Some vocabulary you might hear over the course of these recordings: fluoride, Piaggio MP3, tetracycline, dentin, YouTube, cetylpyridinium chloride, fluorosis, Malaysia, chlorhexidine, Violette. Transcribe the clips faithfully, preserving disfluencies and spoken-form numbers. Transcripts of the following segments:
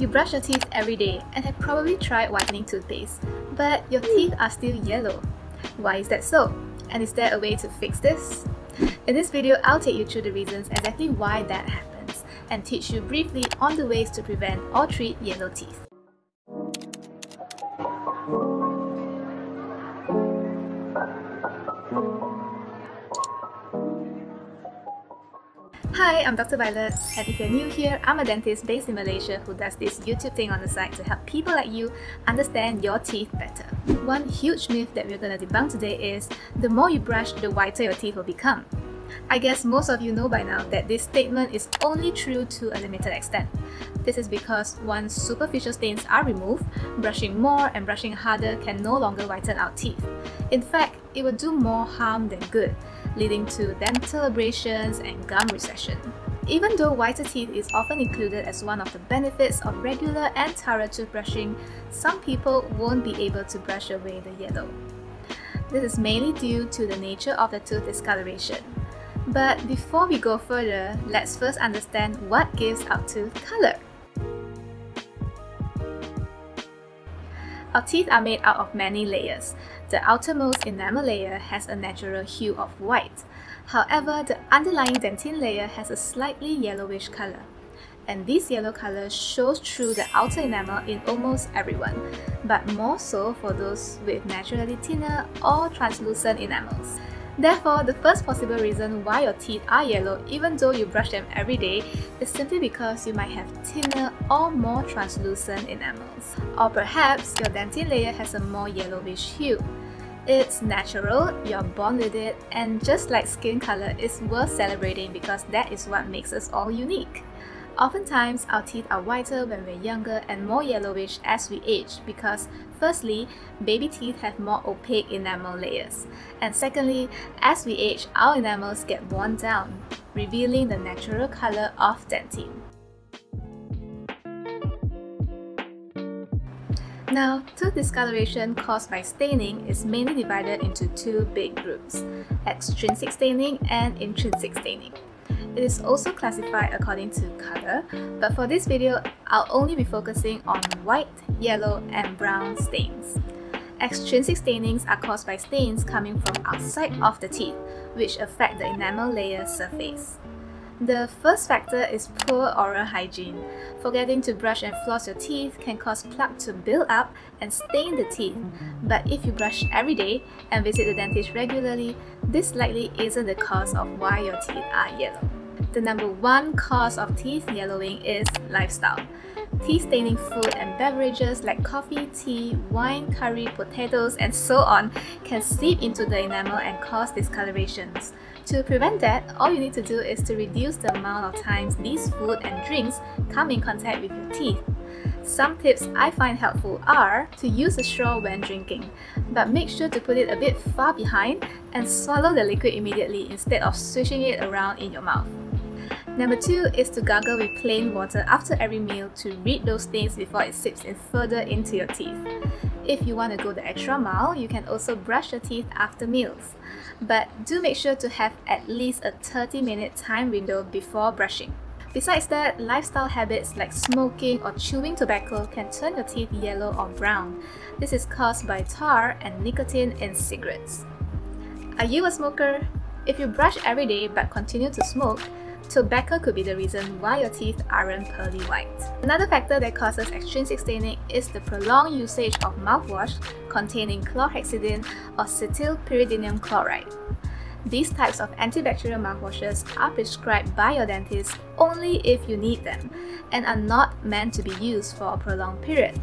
You brush your teeth every day and have probably tried whitening toothpaste, but your teeth are still yellow. Why is that so? And is there a way to fix this? In this video, I'll take you through the reasons exactly why that happens and teach you briefly on the ways to prevent or treat yellow teeth. Hi, I'm Doctor Violet, and if you're new here, I'm a dentist based in Malaysia who does this YouTube thing on the side to help people like you understand your teeth better. One huge myth that we're gonna debunk today is the more you brush, the whiter your teeth will become. I guess most of you know by now that this statement is only true to a limited extent. This is because once superficial stains are removed, brushing more and brushing harder can no longer whiten our teeth. In fact, it will do more harm than good, leading to dental abrasions and gum recession. Even though whiter teeth is often included as one of the benefits of regular and thorough toothbrushing, some people won't be able to brush away the yellow. This is mainly due to the nature of the tooth discoloration. But before we go further, let's first understand what gives our tooth color. Our teeth are made out of many layers. The outermost enamel layer has a natural hue of white. However, the underlying dentin layer has a slightly yellowish color. And this yellow color shows through the outer enamel in almost everyone, but more so for those with naturally thinner or translucent enamels. Therefore, the first possible reason why your teeth are yellow even though you brush them every day is simply because you might have thinner or more translucent enamels. Or perhaps your dentin layer has a more yellowish hue. It's natural, you're born with it, and just like skin color, it's worth celebrating because that is what makes us all unique. Oftentimes, our teeth are whiter when we're younger and more yellowish as we age because, firstly, baby teeth have more opaque enamel layers. And secondly, as we age, our enamels get worn down, revealing the natural color of dentin. Now, tooth discoloration caused by staining is mainly divided into two big groups: extrinsic staining and intrinsic staining. It is also classified according to color, but for this video, I'll only be focusing on white, yellow, and brown stains. Extrinsic stainings are caused by stains coming from outside of the teeth, which affect the enamel layer surface. The first factor is poor oral hygiene. Forgetting to brush and floss your teeth can cause plaque to build up and stain the teeth. But if you brush every day and visit the dentist regularly, this likely isn't the cause of why your teeth are yellow. The number one cause of teeth yellowing is lifestyle. Teeth staining food and beverages like coffee, tea, wine, curry, potatoes, and so on can seep into the enamel and cause discolorations. To prevent that, all you need to do is to reduce the amount of times these food and drinks come in contact with your teeth. Some tips I find helpful are to use a straw when drinking, but make sure to put it a bit far behind and swallow the liquid immediately instead of swishing it around in your mouth. Number two is to gargle with plain water after every meal to rid those stains before it seeps in further into your teeth. If you want to go the extra mile, you can also brush your teeth after meals. But do make sure to have at least a thirty minute time window before brushing. Besides that, lifestyle habits like smoking or chewing tobacco can turn your teeth yellow or brown. This is caused by tar and nicotine in cigarettes. Are you a smoker? If you brush every day but continue to smoke, tobacco could be the reason why your teeth aren't pearly white. Another factor that causes extrinsic staining is the prolonged usage of mouthwash containing chlorhexidine or cetylpyridinium chloride. These types of antibacterial mouthwashes are prescribed by your dentist only if you need them and are not meant to be used for a prolonged period.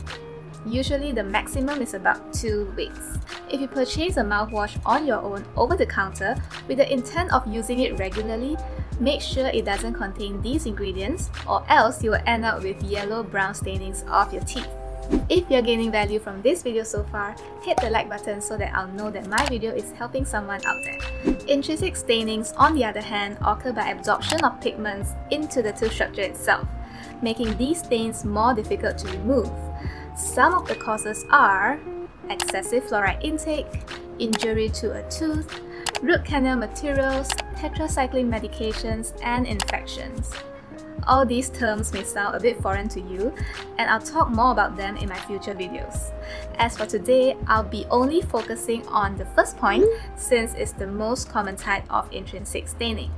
Usually, the maximum is about two weeks. If you purchase a mouthwash on your own over the counter with the intent of using it regularly, make sure it doesn't contain these ingredients or else you will end up with yellow-brown stainings of your teeth. If you're gaining value from this video so far, hit the like button so that I'll know that my video is helping someone out there. Intrinsic stainings, on the other hand, occur by absorption of pigments into the tooth structure itself, making these stains more difficult to remove. Some of the causes are excessive fluoride intake, injury to a tooth, root canal materials, tetracycline medications, and infections. All these terms may sound a bit foreign to you, and I'll talk more about them in my future videos. As for today, I'll be only focusing on the first point since it's the most common type of intrinsic staining.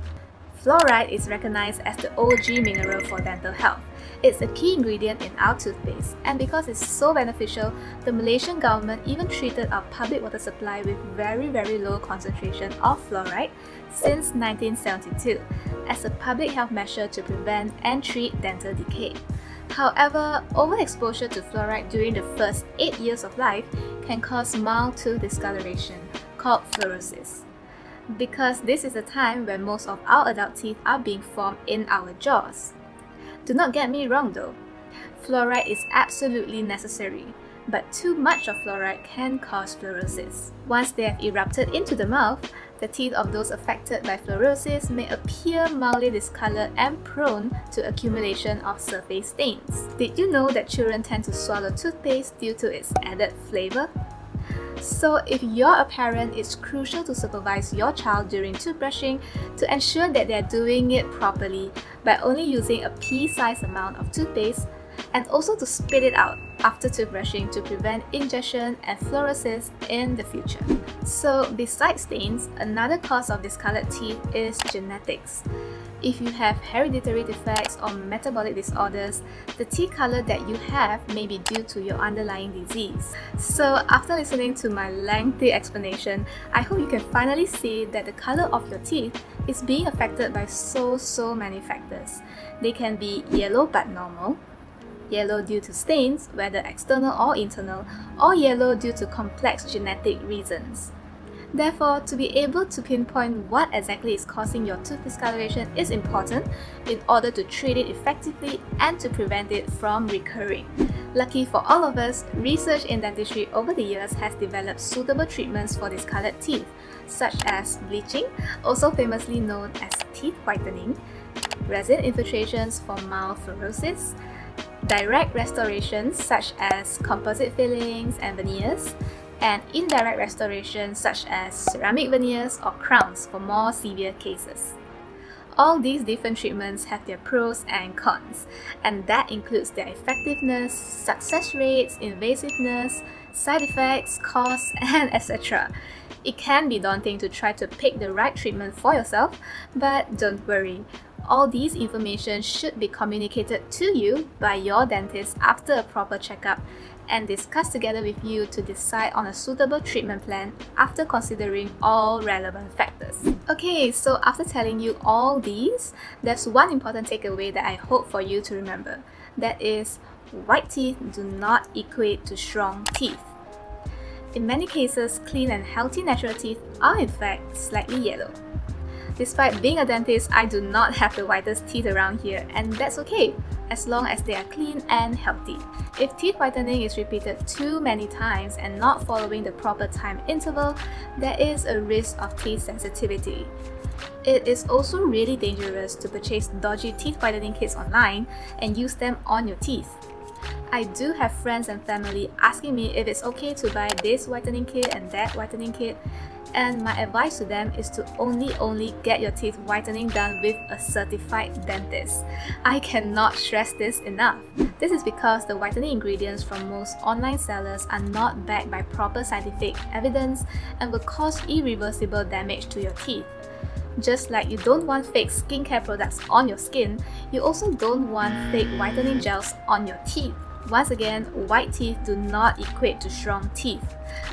Fluoride is recognized as the O G mineral for dental health. It's a key ingredient in our toothpaste, and because it's so beneficial, the Malaysian government even treated our public water supply with very very low concentration of fluoride since nineteen seventy-two as a public health measure to prevent and treat dental decay. However, overexposure to fluoride during the first eight years of life can cause mild tooth discoloration called fluorosis. Because this is a time when most of our adult teeth are being formed in our jaws. Do not get me wrong though, fluoride is absolutely necessary, but too much of fluoride can cause fluorosis. Once they have erupted into the mouth, the teeth of those affected by fluorosis may appear mildly discolored and prone to accumulation of surface stains. Did you know that children tend to swallow toothpaste due to its added flavour? So if you're a parent, it's crucial to supervise your child during toothbrushing to ensure that they're doing it properly by only using a pea-sized amount of toothpaste, and also to spit it out after toothbrushing to prevent ingestion and fluorosis in the future. So besides stains, another cause of discolored teeth is genetics. If you have hereditary defects or metabolic disorders, the teeth color that you have may be due to your underlying disease. So after listening to my lengthy explanation, I hope you can finally see that the color of your teeth is being affected by so so many factors. They can be yellow but normal, yellow due to stains, whether external or internal, or yellow due to complex genetic reasons. Therefore, to be able to pinpoint what exactly is causing your tooth discoloration is important in order to treat it effectively and to prevent it from recurring. Lucky for all of us, research in dentistry over the years has developed suitable treatments for discolored teeth, such as bleaching, also famously known as teeth whitening, resin infiltrations for mild fluorosis, direct restorations such as composite fillings and veneers, and indirect restorations such as ceramic veneers or crowns for more severe cases. All these different treatments have their pros and cons, and that includes their effectiveness, success rates, invasiveness, side effects, costs, and et cetera. It can be daunting to try to pick the right treatment for yourself, but don't worry. All these information should be communicated to you by your dentist after a proper checkup and discussed together with you to decide on a suitable treatment plan after considering all relevant factors. Okay, so after telling you all these, there's one important takeaway that I hope for you to remember. That is, white teeth do not equate to strong teeth. In many cases, clean and healthy natural teeth are in fact slightly yellow. Despite being a dentist, I do not have the whitest teeth around here, and that's okay, as long as they are clean and healthy. If teeth whitening is repeated too many times and not following the proper time interval, there is a risk of teeth sensitivity. It is also really dangerous to purchase dodgy teeth whitening kits online and use them on your teeth. I do have friends and family asking me if it's okay to buy this whitening kit and that whitening kit, and my advice to them is to only only get your teeth whitening done with a certified dentist. I cannot stress this enough. This is because the whitening ingredients from most online sellers are not backed by proper scientific evidence and will cause irreversible damage to your teeth. Just like you don't want fake skincare products on your skin, you also don't want fake whitening gels on your teeth. Once again, white teeth do not equate to strong teeth,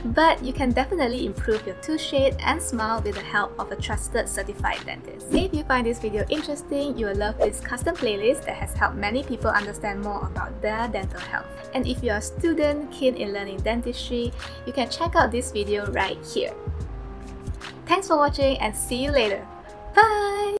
but you can definitely improve your tooth shade and smile with the help of a trusted certified dentist. If you find this video interesting, you will love this custom playlist that has helped many people understand more about their dental health. And if you're a student keen in learning dentistry, you can check out this video right here. Thanks for watching and see you later. Bye!